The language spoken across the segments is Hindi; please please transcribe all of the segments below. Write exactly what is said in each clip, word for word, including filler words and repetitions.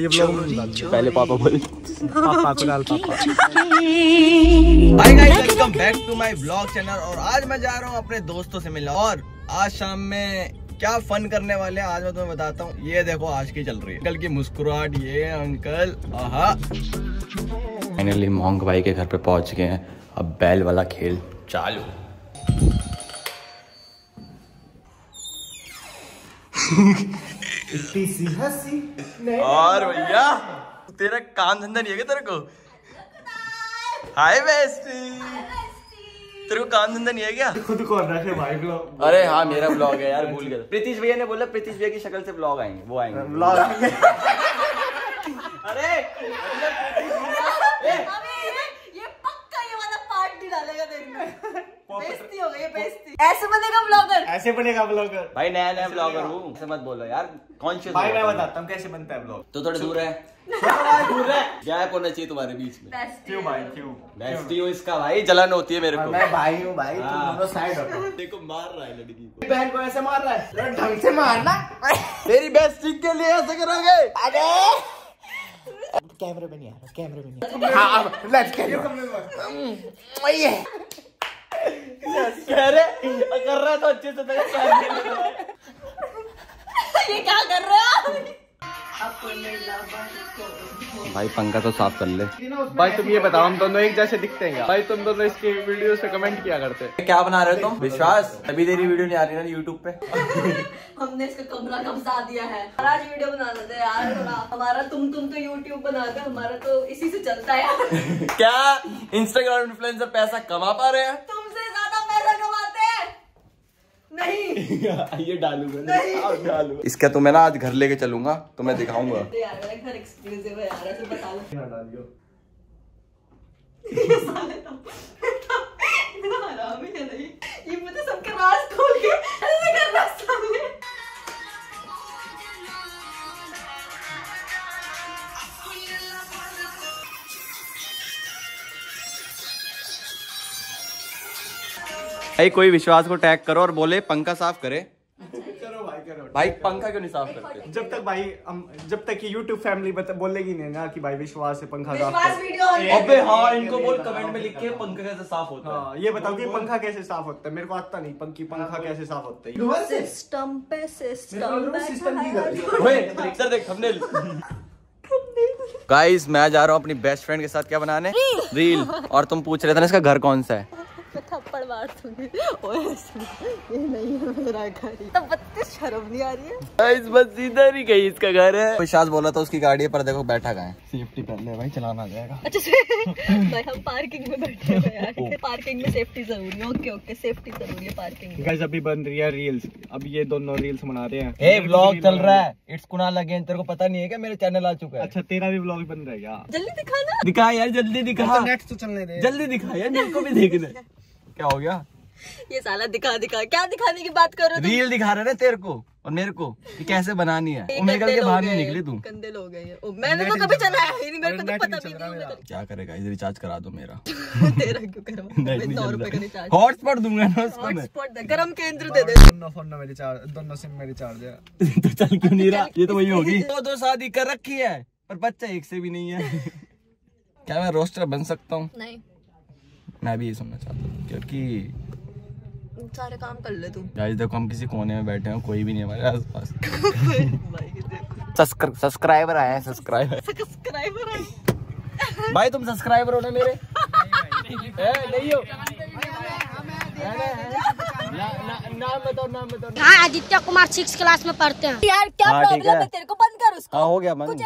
ये ब्लॉग पहले पापा बोले पापा को डाल पापा। Hi guys, welcome back to my blog channel. और आज मैं जा रहा हूँ अपने दोस्तों से मिलने, और आज शाम में क्या फन करने वाले हैं आज मैं तुम्हें बताता हूँ। ये देखो आज की चल रही है अंकल की मुस्कुराहट, ये अंकल। आहा, फाइनली मोहंग भाई के घर पे पहुँच गए हैं। अब बैल वाला खेल चालू। इतनी सी हंसी नहीं। और भैया तेरा काम धंधा नहीं है क्या तेरे को? हाय बेस्टी, तेरे को काम धंधा नहीं है क्या? खुद को रखे भाई ब्लॉग। अरे हाँ मेरा ब्लॉग है यार, भूल गया। प्रीतिश भैया ने बोला प्रीतिश भैया की शक्ल से ब्लॉग आएंगे, वो आएंगे ब्लॉग। अरे बेस्ती हो गई, बेस्ती। ऐसे बनेगा ब्लॉगर, ऐसे बनेगा ब्लॉगर। भाई नया नया ब्लॉगर हूँ, ऐसे मत बोलो यार। कॉन्शियस भाई मैं बताता हूँ कैसे बनता है ब्लॉग। तो थोड़ा दूर है, दूर है, गैप होना चाहिए तुम्हारे बीच में। क्यों भाई, क्यों बेस्टी हूँ इसका? भाई जलन होती है मेरे को। मैं भाई हूँ भाई, तुम दोनों साइड हटो। देखो मार रहा है लड़की को, बहन को ऐसे मार रहा है। ढंग से मारना, मेरी बेस्टी के लिए ऐसे करोगे? अरे कैमरे में नहीं आ रहा, कैमरे में नहीं। हाँ अब लेट्स कैमरा कर रहा तो अच्छे से। ये क्या कर रहे हो भाई? पंखा तो साफ कर ले भाई। तुम ये बताओ हम दोनों एक जैसे दिखते हैं भाई? तुम दोनों इसके वीडियो से कमेंट किया करते। क्या बना रहे हो तुम विश्वास? अभी तेरी वीडियो नहीं आ रही ना यूट्यूब पे। हमने इसका कमरा कब्जा दिया है। आज वीडियो बना रहे थे यार, हमारा तुम तुम तो यूट्यूब बनाते, हमारा तो इसी से चलता है। क्या इंस्टाग्राम इन्फ्लुएंसर पैसा कमा पा रहे हैं? नहीं ये डालूंगा नहीं, आप डालूंगा इसका। तो मैं ना आज घर लेके चलूंगा, तो मैं दिखाऊंगा यार। मेरा घर एक्सक्लूसिव है यार, ऐसे बता दो। क्या डाल दियो ये साले? तो इतना आराम है नहीं, ये मुझे सबके राज खोल के ऐसे कर रहा सामने। भाई कोई विश्वास को टैग करो और बोले पंखा साफ करे। करो भाई, करो भाई। पंखा क्यों नहीं साफ करते? जब तक भाई जब तक ये YouTube फैमिली बोलेगी नहीं ना कि भाई विश्वास से पंखा साफ कर। अबे हाँ इनको बोल कमेंट में लिख के पंखा कैसे साफ होता है। ये बताओ कि पंखा कैसे साफ होता है? मेरे को आता नहीं पंखी पंखा कैसे साफ होता है। सिस्टम पे सिस्टम। गाइस मैं जा रहा हूँ अपनी बेस्ट फ्रेंड के साथ क्या बनाने? रील। और तुम पूछ रहे थे ना इसका घर कौन सा है? थप्पड़ मार ये नहीं है मेरा घर। तब शर्म नहीं आ रही है? गाइस बस इधर ही गई, इसका घर है। विशाल बोला था उसकी गाड़ी है पर देखो बैठा गए। सेफ्टी पहले भाई, चलाना जाएगा। अच्छा भाई हम पार्किंग में बैठे हैं यार। पार्किंग में सेफ्टी जरूरी है। ओके ओके सेफ्टी जरूरी है पार्किंग। गाइस अभी बन रही है रील्स, अब ये दोनों रील्स बना रहे हैं। ए व्लॉग चल रहा है। It's Kunal again. तेरे को पता नहीं है क्या मेरे चैनल आ चुका है? अच्छा तेरा भी व्लॉग बन रहा है? जल्दी दिखा ना, दिखा यार जल्दी दिखा। नेक्स्ट तो चलने दे, जल्दी दिखा यार, मेरे को भी देखना। क्या हो गया ये साला? दिखा दिखा क्या दिखाने की बात कर रहे हो? रील दिखा रहे ना तेरे को और मेरे को कि कैसे बनानी है। ओ निकल के बाहर नहीं निकले तुम, गंदे लोग हैं। ओ मैंने तो कभी चलाया ही नहीं, मेरे को तो पता भी नहीं। क्या करेगा? इधर रिचार्ज करा दो मेरा। तेरा क्यों करवा? मैं सौ रुपए का रिचार्ज हॉटस्पॉट दूंगा ना उसको। हॉटस्पॉट गरम केंद्र दे दे। दोनों फोन में रिचार्ज, दोनों सिम में रिचार्ज है। तो चल क्यों नहीं रहा? ये तो वही होगी। दो दो शादी कर रखी है पर बच्चा एक से भी नहीं है। क्या मैं रोस्टर बन सकता हूँ? नहीं, मैं भी ये सुनना चाहता हूँ क्योंकि सारे काम कर ले तुम। गाइस देखो हम किसी कोने में बैठे हैं, कोई भी नहीं हमारे आस पास। सब्सक्राइबर आए हैं, सब्सक्राइबर सब्सक्राइबर आए। भाई तुम सब्सक्राइबर हो ना मेरे? नहीं हो नाम बताओ, नाम बताओ। हाँ आदित्य कुमार सिक्स क्लास में पढ़ते हैं यार। क्या प्रॉब्लम है तेरे को? बंद कर उसको। हो गया बंद।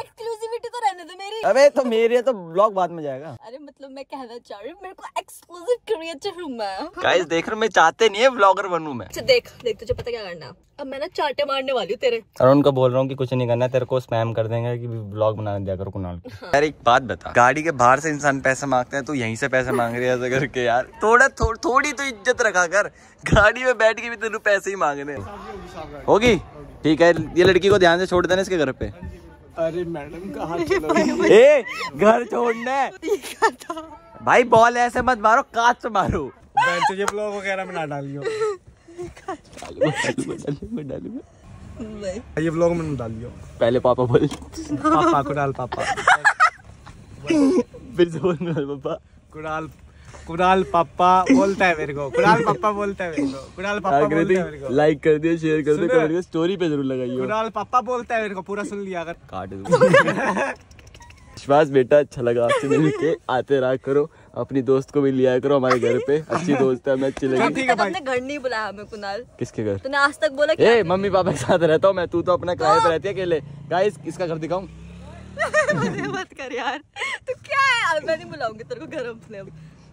अबे तो मेरे तो ब्लॉग बाद में जाएगा। अरे मतलब मैं कहना चाह रही हूँ मेरे को एक्सक्लूसिव क्रिएटर हूँ मैं। गाइस देख रहे मैं चाहते नहीं है ब्लॉगर बनूं मैं। अच्छा देख देख तुझे पता क्या करना, अब मैं ना चाटे मारने वाली हूँ तेरे। और उनको बोल रहा हूँ कि कुछ नहीं करना, तेरे को स्पैम कर देंगे कि ब्लॉग बनाने दिया करो कुणाल। यार एक बात बता, गाड़ी के बाहर से इंसान पैसा मांगते हैं, तू यहीं से पैसा मांग रही है ऐसा करके? यार थोड़ा थोड़ी तो इज्जत रखा कर, गाड़ी में बैठ के भी तेरे पैसे ही मांग रहे होगी। ठीक है ये लड़की को ध्यान से छोड़ देना इसके घर पे। अरे मैडम कहाँ चलो? ए घर छोड़ना है भाई। बॉल ऐसे मत मारो, कांच से मारो। तुझे ब्लॉग वगैरह में ना डालियो। नहीं। ये व्लॉग मैंने डाल दिया। पहले पापा बोल पापा कुणाल पापा फिर जोर में पापा कुणाल कुणाल पापा बोलता है मेरे को कुणाल पापा बोलता है मेरे को कुणाल पापा बोलता है मेरे को। लाइक कर दिया, शेयर कर दिया, कमेंट स्टोरी पे जरूर लगाइए। कुणाल पापा बोलता है मेरे को पूरा सुन लिया अगर काट दो। विश्वास बेटा अच्छा लगा आपसे मिलके, आते रहा करो, अपनी दोस्त को भी लिया करो हमारे घर पे, अच्छी दोस्त है। मैं अच्छी लगी। ठीक है भाई, घर नहीं बुलाया हमें कुणाल। किसके घर? तूने आज तक बोला क्या? ए मम्मी पापा के साथ रहता हूँ मैं, तू तो अपना किराए पे रहती है अकेले। गाइस इसका घर दिखाऊं? मुझे मत कर यार, तू क्या है, मैं नहीं बुलाऊंगी तेरे को घर अपने,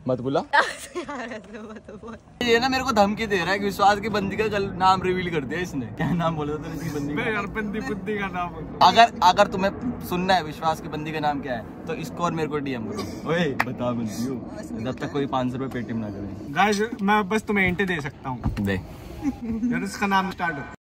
मत बुला ये ना मेरे को धमकी दे रहा है कि विश्वास की बंदी का कल नाम रिवील कर दिया इसने। क्या नाम बोला था इसकी बंदी का? यार बंदी बुद्धि का नाम। अगर अगर तुम्हें सुनना है विश्वास की बंदी का नाम क्या है तो इसको और मेरे को डीएम करो। ओए बता बंदी, जब तक कोई पाँच सौ रुपए पेटीएम ना करे। गाइस मैं बस तुम्हें इंटे दे सकता हूँ। दे यार, इसका नाम स्टार्ट